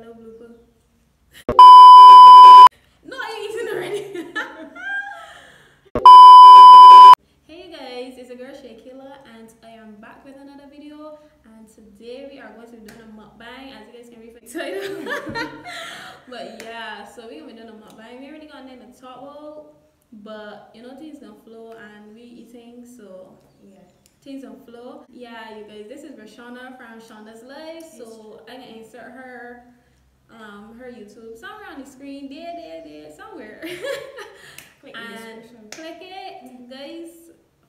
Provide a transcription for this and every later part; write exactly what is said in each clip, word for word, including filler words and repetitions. got no blooper. No, I ain't eating already. Hey guys, it's your girl Shaykhela and I am back with another video, and today we are going to be doing a mukbang, as you guys can read from the title. But yeah, so we're going to be doing a mukbang. We already got in the top roll, but you know things don't flow and we eating, so yeah. Things on flow. Yeah, you guys, this is Rashonda from Shonda's Life. So I can insert her um her YouTube somewhere on the screen. There, there, there, somewhere. Click and click it. Mm-hmm. Guys,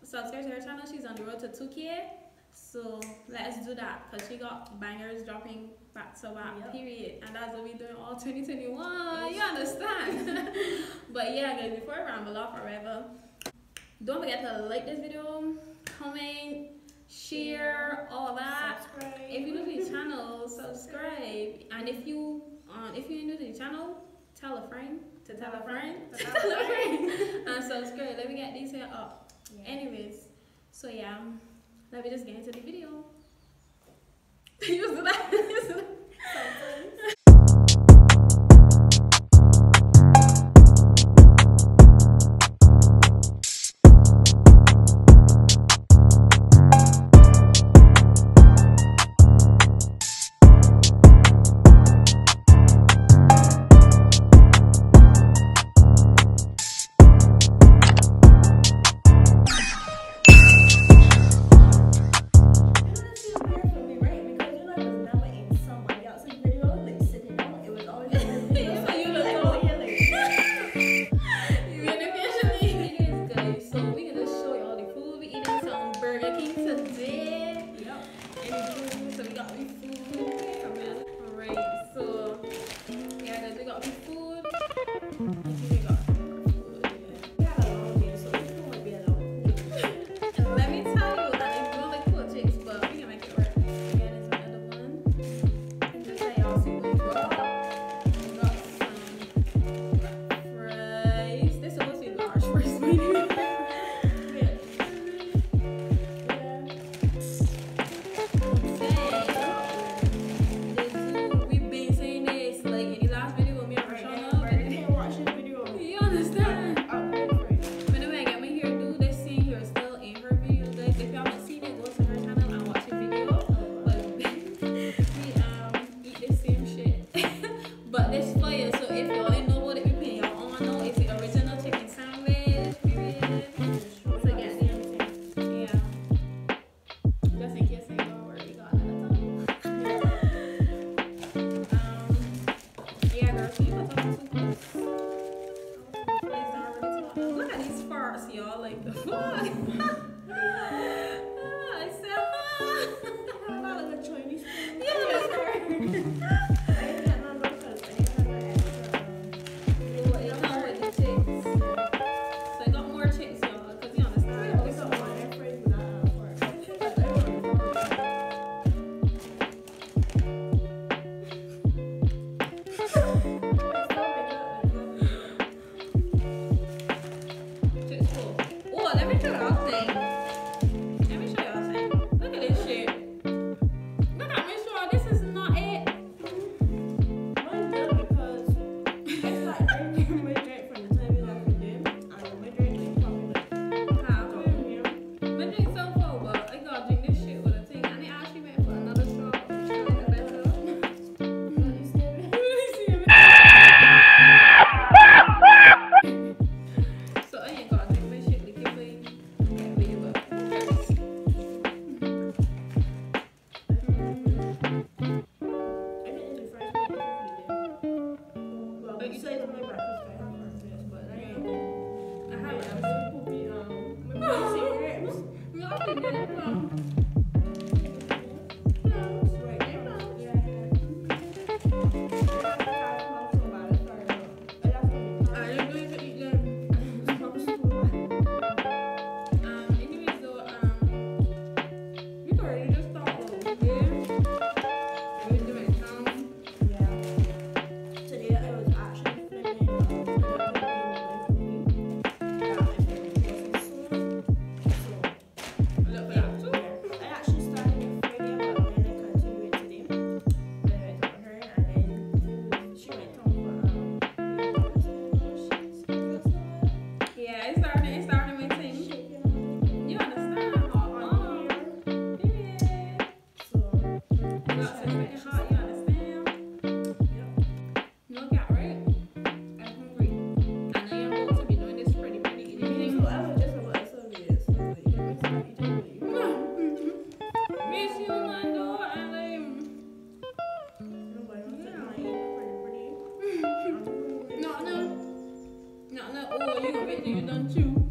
subscribe to her channel. She's on the road to two K. So let's do that, because she got bangers dropping back to back, yep. Period. And that's what we're doing all twenty twenty-one. Yes. You understand? But yeah, guys, before I ramble off forever, don't forget to like this video, comment, share, all that. Subscribe. If you're new to the channel, subscribe. And if you um if you're new to the channel, tell a friend to tell a friend to tell a friend and subscribe. Let me get these here up. Yeah. Anyways, so yeah, let me just get into the video. Use the back. Use the back. Let me turn off things. plate and you done chew.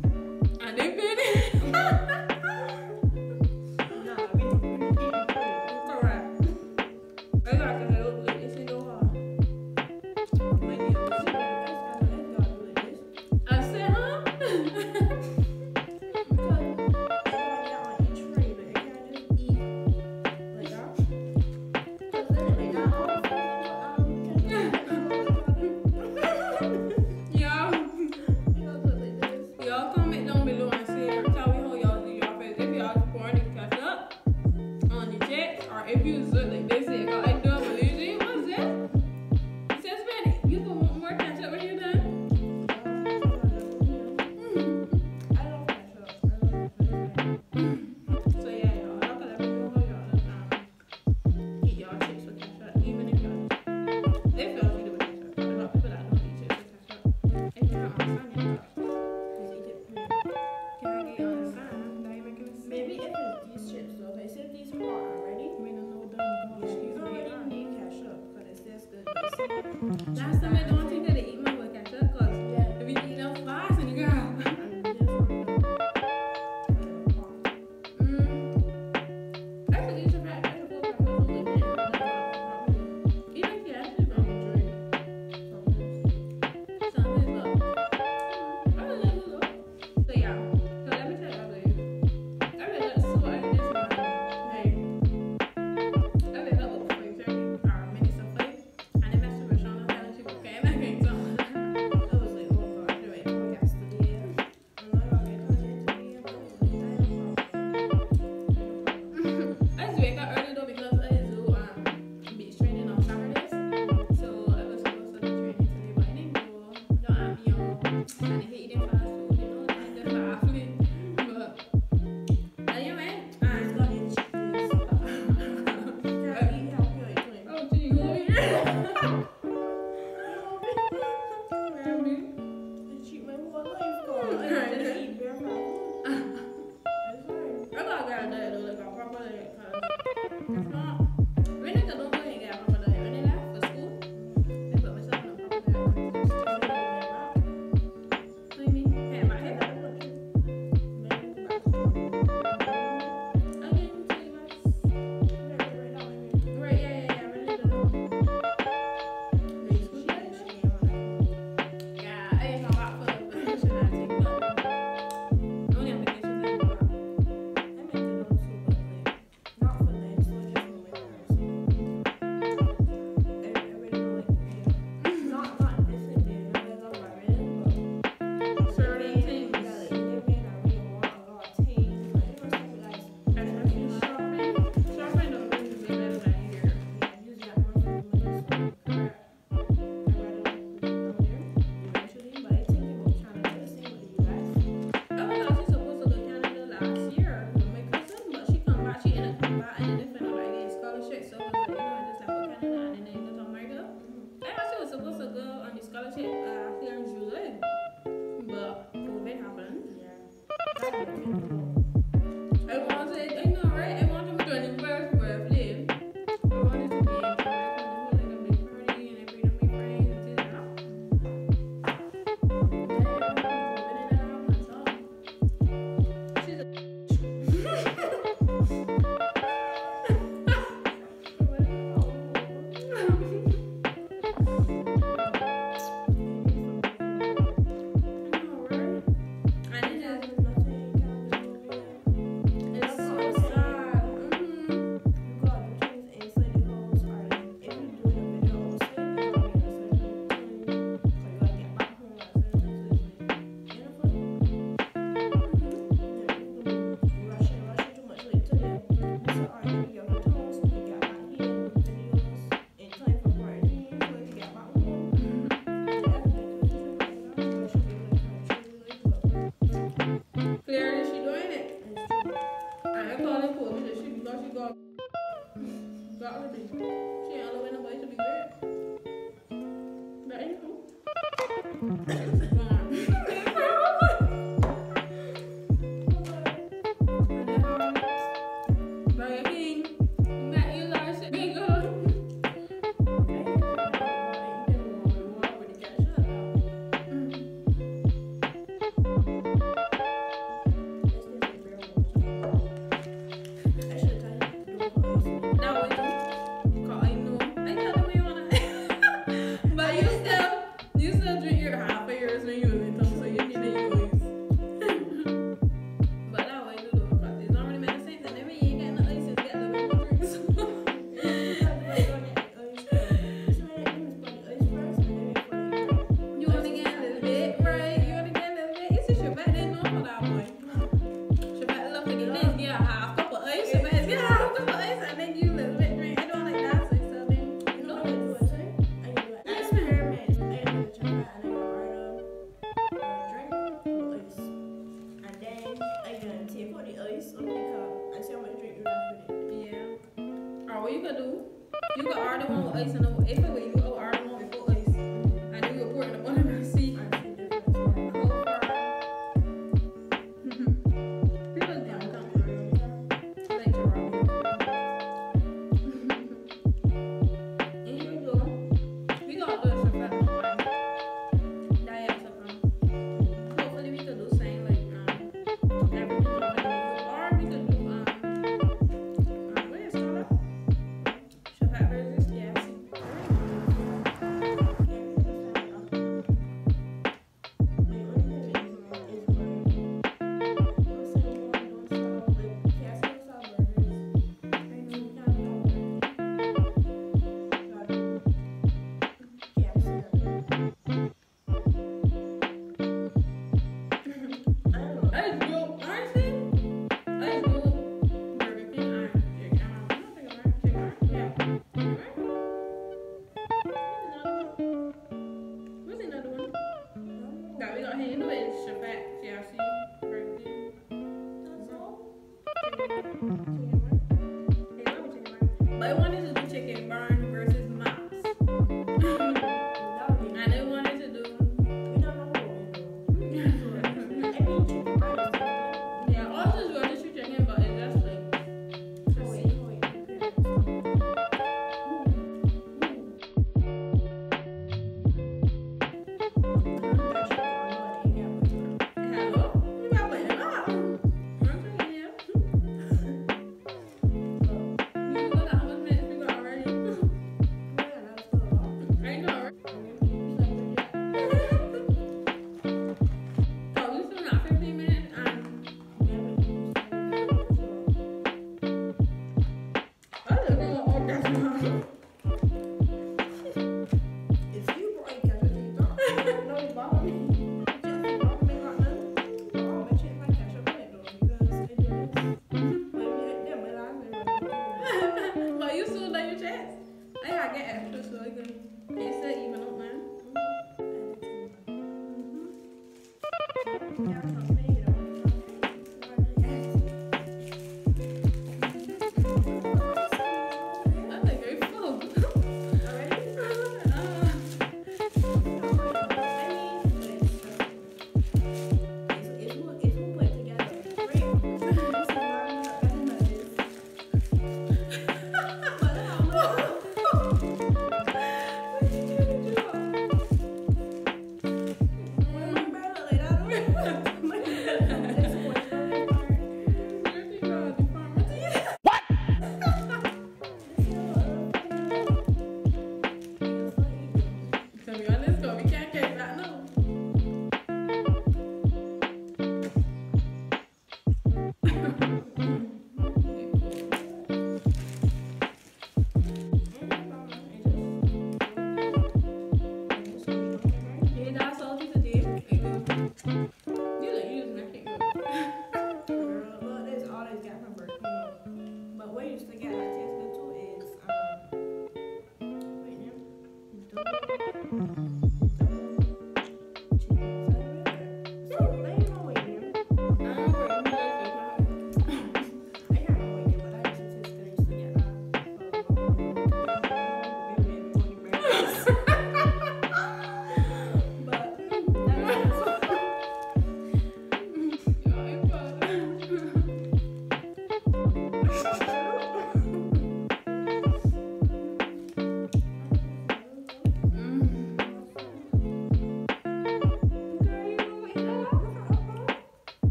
And they finish. Nah, we don't eat it. It's alright. I got to help with this. It's so hard. My name is Shaykhela. I said, huh? Because I got on each tray, but I can't just eat like that. Because then they got all the last time I don't think that I eat my boy ketchup because yeah. If you eat them fast and you go mm. I could eat your back, I could go back and leave it. Even if you actually don't drink something. Something low. I would let it low. So yeah. So let me tell y'all later. I would let it slow and this one. I would let it look for you, thirty or mini something. here. You know it's Shabbat. Yeah, I see you right there. That's all. But I wanted to do chicken barn versus mops. And I wanted to do. We don't know. I mean, chicken barn is good. Yeah, all those were just chicken, but it's just like. Just wait, wait. Thank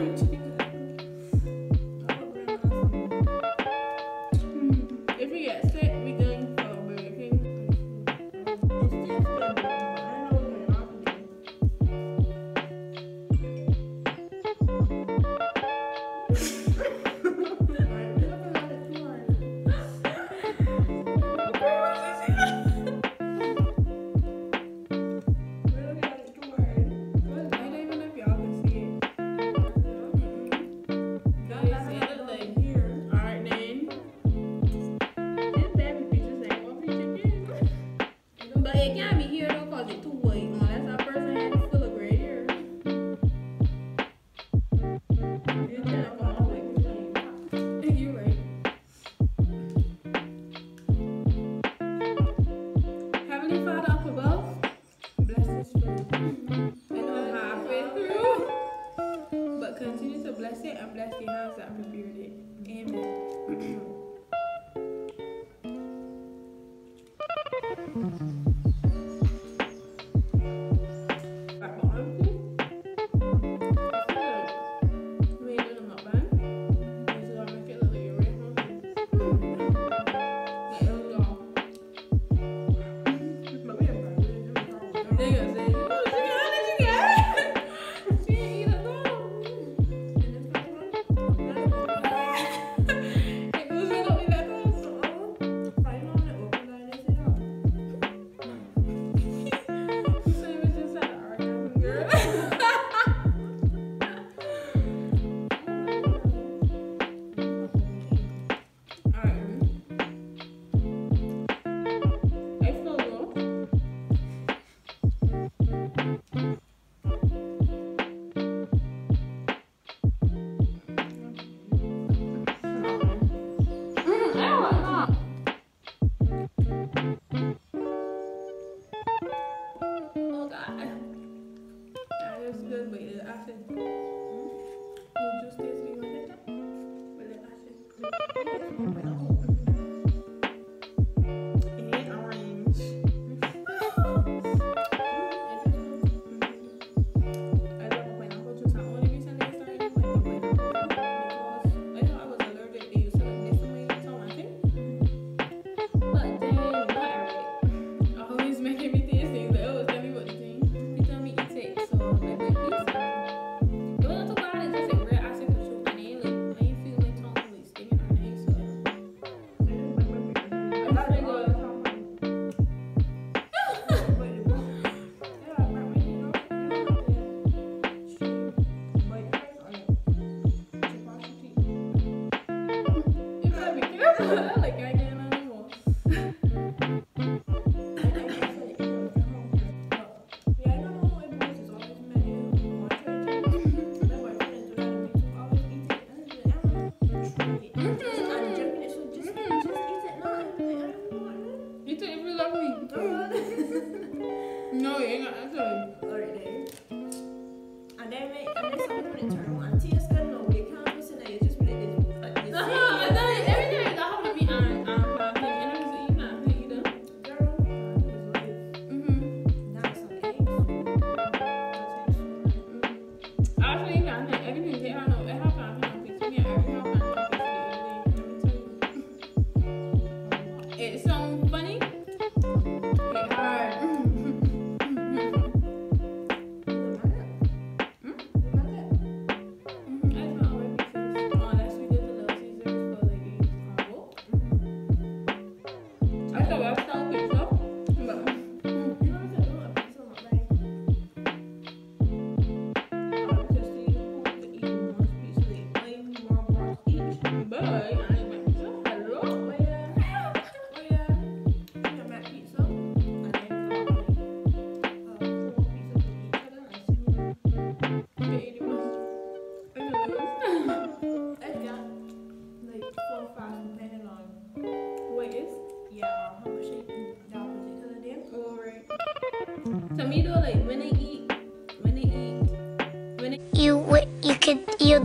you.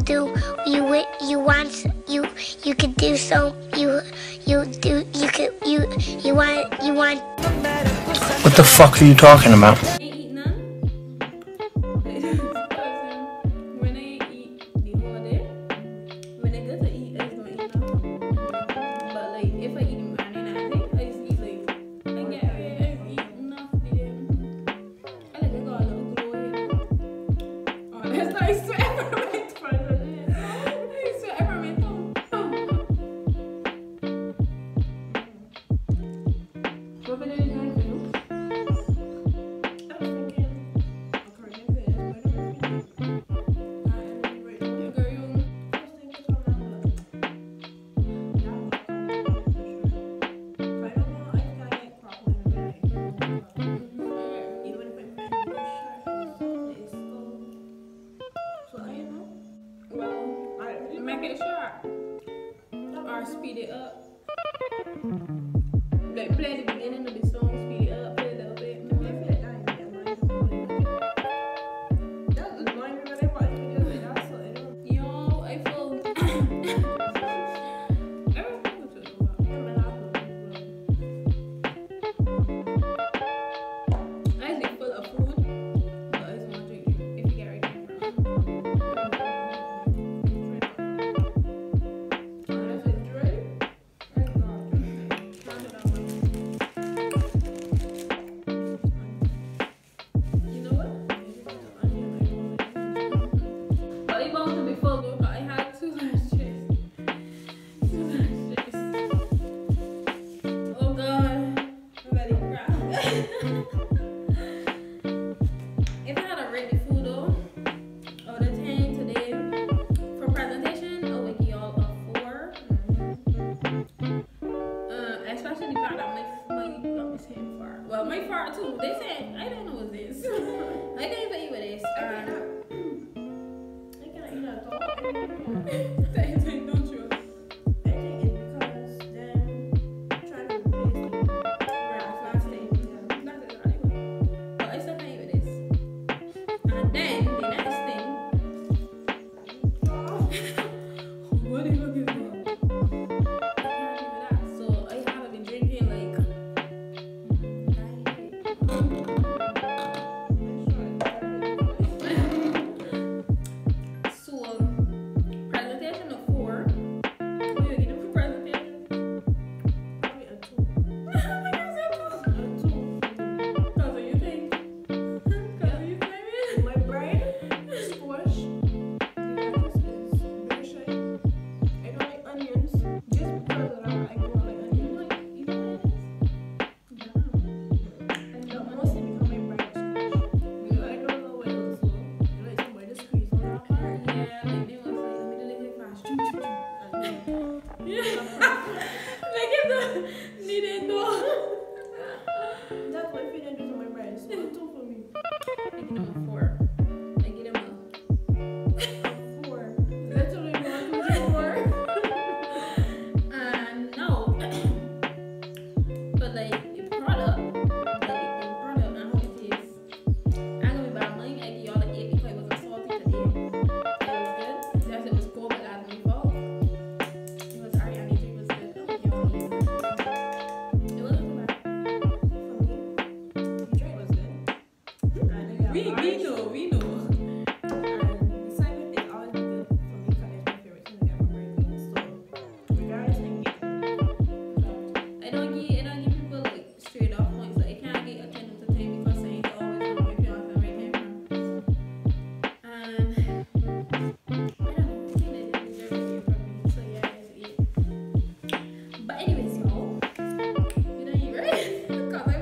Do you you want you you could do so you you do you could you you want you want what the fuck are you talking about? What are you looking for? Like if the needed though. That's what I feel I do to my friends. So two for me. I give them a four. I give them a four. Literally one to four. And no. But like the product, like the product and how it tastes. I'm gonna be bad mine. I give y'all an eight because it was a salty today. It was good. Yes, it was cold, but that's my fault. It was Ariana, it was good. Y'all. We, we know, we know. And besides, we think all is good for me because it's my favorite thing to get my brain. So, regardless, I don't give, I don't give people like straight off points. Like, I can't get a ten out of ten because I ain't always know if you're on the right camera. And I don't think I deserve a eight from me. So, yeah, it's eight. But, anyways, y'all, you know, you right? Because I was. Anywho, guys, I felt yeah,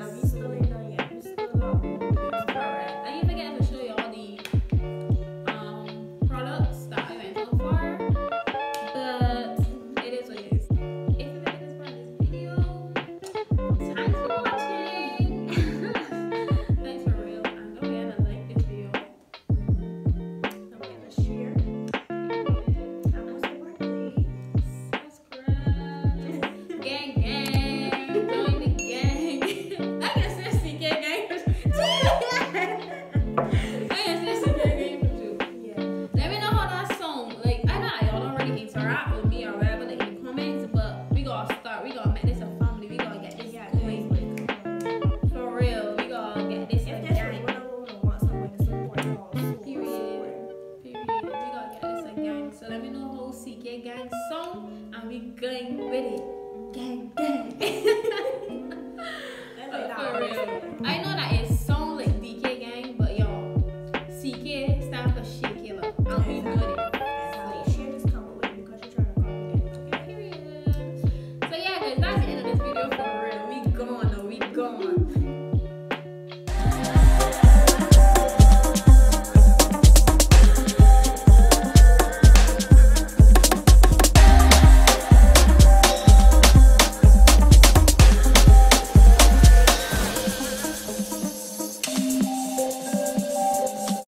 I'm still in done yet. I'm still not. Alright, I didn't forget to show you all the um products that I went so far, but it is what it is. If you like this part of this video, thanks for watching. Thanks for real, and don't forget to like this video. Gang song, and we going with it. Gang gang. But for real, I know that it sounds like D K gang, but y'all, C K stands for Shaykhela, and we doing it. So share this comment with me because you're trying to copy it. Period. So yeah, guys, that's the end of this video. For real, we gone, we gone.